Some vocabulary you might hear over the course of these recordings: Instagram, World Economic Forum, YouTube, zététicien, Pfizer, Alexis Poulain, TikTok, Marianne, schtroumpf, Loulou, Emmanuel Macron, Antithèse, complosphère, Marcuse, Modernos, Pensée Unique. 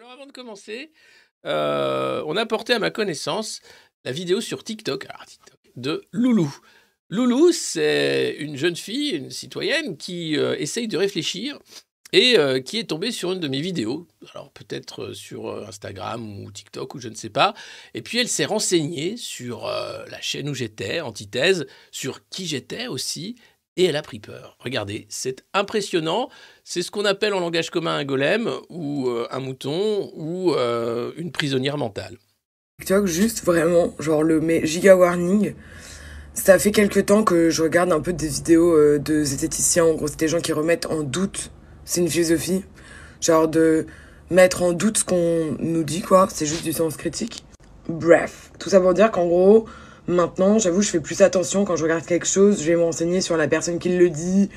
Alors avant de commencer, on a porté à ma connaissance la vidéo sur TikTok, de Loulou. Loulou, c'est une jeune fille, une citoyenne qui essaye de réfléchir et qui est tombée sur une de mes vidéos. Alors peut-être sur Instagram ou TikTok ou je ne sais pas. Et puis elle s'est renseignée sur la chaîne où j'étais, Antithèse, sur qui j'étais aussi. Et elle a pris peur. Regardez, c'est impressionnant. C'est ce qu'on appelle en langage commun un golem ou un mouton ou une prisonnière mentale. TikTok, juste vraiment, genre le giga warning. Ça fait quelques temps que je regarde un peu des vidéos de zététiciens. En gros, c'est des gens qui remettent en doute. C'est une philosophie. Genre de mettre en doute ce qu'on nous dit, quoi. C'est juste du sens critique. Bref, tout ça pour dire qu'en gros... Maintenant, j'avoue, je fais plus attention quand je regarde quelque chose. Je vais m'enseigner sur la personne qui le dit.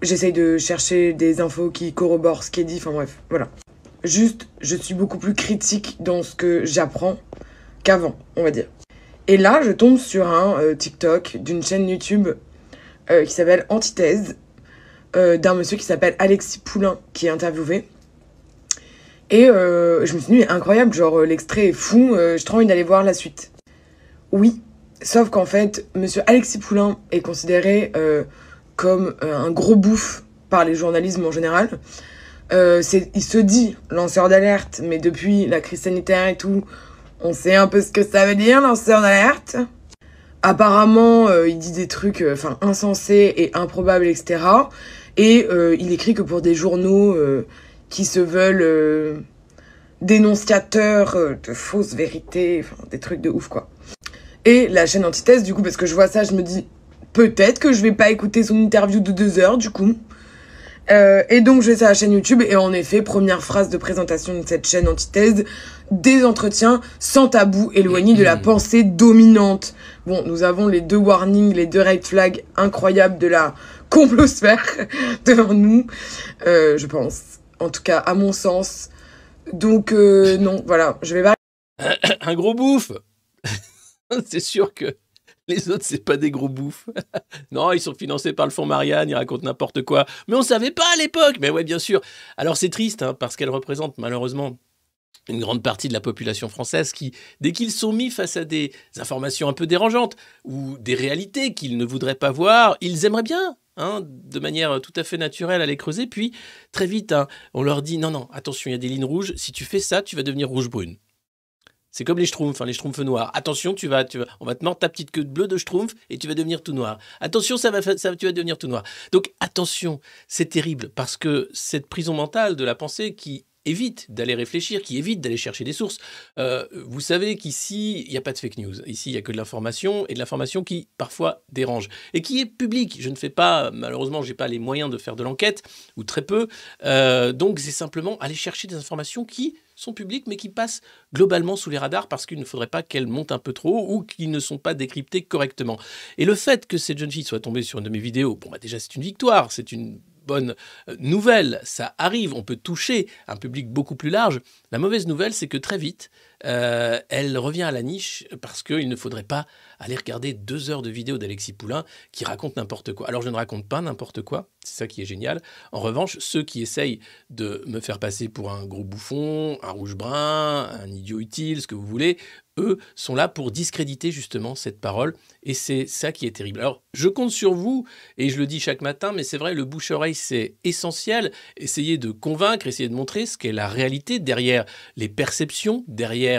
J'essaye de chercher des infos qui corroborent ce qui est dit. Enfin bref, voilà. Juste, je suis beaucoup plus critique dans ce que j'apprends qu'avant, on va dire. Et là, je tombe sur un TikTok d'une chaîne YouTube qui s'appelle Antithèse, d'un monsieur qui s'appelle Alexis Poulain, qui est interviewé. Et je me suis dit, incroyable, genre l'extrait est fou, j'ai trop envie d'aller voir la suite. Oui, sauf qu'en fait, monsieur Alexis Poulain est considéré comme un gros bouffe par les journalistes en général. Il se dit lanceur d'alerte, mais depuis la crise sanitaire et tout, on sait un peu ce que ça veut dire, lanceur d'alerte. Apparemment, il dit des trucs insensés et improbables, etc. Et il écrit que pour des journaux qui se veulent dénonciateurs de fausses vérités, des trucs de ouf, quoi. Et la chaîne Antithèse, du coup, parce que je vois ça, je me dis, peut-être que je vais pas écouter son interview de 2 heures, du coup. Et donc, je vais sur la chaîne YouTube, et en effet, première phrase de présentation de cette chaîne Antithèse, des entretiens sans tabou, éloignés de la pensée dominante. Bon, nous avons les 2 warnings, les 2 red flags incroyables de la complosphère devant nous, je pense. En tout cas, à mon sens. Donc, non, voilà, je vais pas... Un gros bouffe. C'est sûr que les autres, c'est pas des gros bouffes. Non, ils sont financés par le fonds Marianne, ils racontent n'importe quoi. Mais on savait pas à l'époque. Mais ouais, bien sûr. Alors c'est triste, hein, parce qu'elle représente malheureusement une grande partie de la population française qui, dès qu'ils sont mis face à des informations un peu dérangeantes ou des réalités qu'ils ne voudraient pas voir, ils aimeraient bien, hein, de manière tout à fait naturelle, à les creuser. Puis très vite, hein, on leur dit non, non, attention, il y a des lignes rouges. Si tu fais ça, tu vas devenir rouge-brune. C'est comme les schtroumpfs, hein, les schtroumpfs noirs. Attention, on va te mordre ta petite queue bleue de schtroumpf et tu vas devenir tout noir. Attention, tu vas devenir tout noir. Donc attention, c'est terrible parce que cette prison mentale de la pensée qui évite d'aller réfléchir, qui évite d'aller chercher des sources. Vous savez qu'ici, il n'y a pas de fake news. Ici, il n'y a que de l'information et de l'information qui parfois dérange et qui est publique. Je ne fais pas, malheureusement, je n'ai pas les moyens de faire de l'enquête ou très peu. Donc c'est simplement aller chercher des informations qui... sont publics, mais qui passent globalement sous les radars parce qu'il ne faudrait pas qu'elles montent un peu trop ou qu'ils ne sont pas décryptés correctement. Et le fait que cette jeune fille soit tombée sur une de mes vidéos, bon, bah déjà, c'est une victoire, c'est une bonne nouvelle, ça arrive, on peut toucher un public beaucoup plus large. La mauvaise nouvelle, c'est que très vite, elle revient à la niche parce qu'il ne faudrait pas aller regarder 2 heures de vidéos d'Alexis Poulain qui raconte n'importe quoi. Alors, je ne raconte pas n'importe quoi, c'est ça qui est génial. En revanche, ceux qui essayent de me faire passer pour un gros bouffon, un rouge-brun, un idiot utile, ce que vous voulez, eux sont là pour discréditer justement cette parole et c'est ça qui est terrible. Alors, je compte sur vous et je le dis chaque matin, mais c'est vrai, le bouche-oreille, c'est essentiel. Essayez de convaincre, essayez de montrer ce qu'est la réalité derrière les perceptions, derrière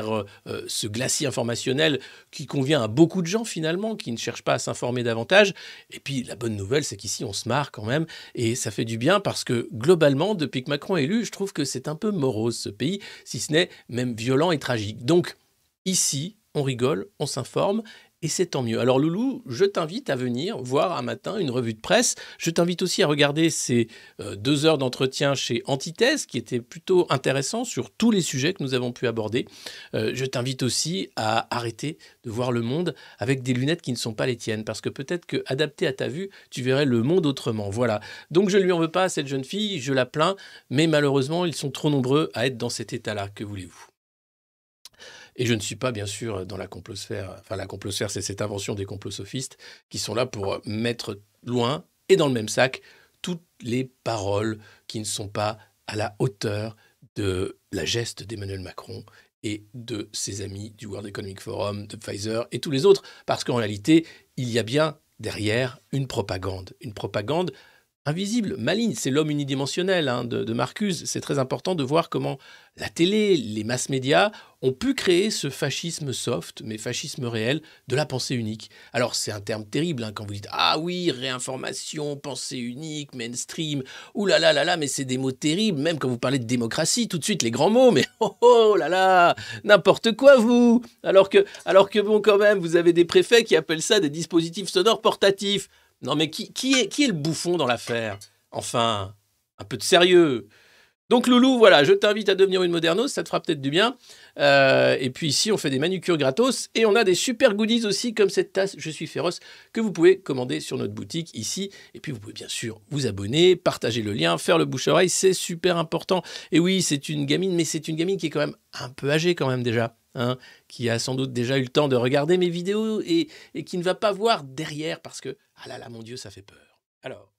ce glacis informationnel qui convient à beaucoup de gens finalement, qui ne cherchent pas à s'informer davantage. Et puis, la bonne nouvelle, c'est qu'ici, on se marre quand même et ça fait du bien parce que globalement, depuis que Macron est élu, je trouve que c'est un peu morose ce pays, si ce n'est même violent et tragique. Donc, ici, on rigole, on s'informe et c'est tant mieux. Alors Loulou, je t'invite à venir voir un matin une revue de presse. Je t'invite aussi à regarder ces 2 heures d'entretien chez Antithèse qui étaient plutôt intéressants sur tous les sujets que nous avons pu aborder. Je t'invite aussi à arrêter de voir le monde avec des lunettes qui ne sont pas les tiennes parce que peut-être que adapté à ta vue, tu verrais le monde autrement. Voilà. Donc je ne lui en veux pas à cette jeune fille, je la plains, mais malheureusement, ils sont trop nombreux à être dans cet état-là. Que voulez-vous ? Et je ne suis pas, bien sûr, dans la complosphère. Enfin, la complosphère, c'est cette invention des complosophistes qui sont là pour mettre loin et dans le même sac toutes les paroles qui ne sont pas à la hauteur de la geste d'Emmanuel Macron et de ses amis du World Economic Forum, de Pfizer et tous les autres, parce qu'en réalité, il y a bien derrière une propagande invisible, maligne. C'est l'homme unidimensionnel hein, de Marcuse. C'est très important de voir comment la télé, les masses médias ont pu créer ce fascisme soft, mais fascisme réel, de la pensée unique. Alors c'est un terme terrible hein, quand vous dites « Ah oui, réinformation, pensée unique, mainstream, oulala, là là, mais c'est des mots terribles. » Même quand vous parlez de démocratie, tout de suite les grands mots, mais oh là là, n'importe quoi vous. Alors que bon quand même, vous avez des préfets qui appellent ça des dispositifs sonores portatifs. Non mais qui est le bouffon dans l'affaire? Enfin, un peu de sérieux. Donc Loulou, voilà, je t'invite à devenir une Modernos, ça te fera peut-être du bien. Et puis ici, on fait des manucures gratos et on a des super goodies aussi, comme cette tasse Je suis féroce, que vous pouvez commander sur notre boutique ici. Et puis vous pouvez bien sûr vous abonner, partager le lien, faire le bouche-oreille, c'est super important. Et oui, c'est une gamine, mais c'est une gamine qui est quand même un peu âgée quand même déjà. Hein, qui a sans doute déjà eu le temps de regarder mes vidéos et qui ne va pas voir derrière parce que, ah là là, mon Dieu, ça fait peur. Alors...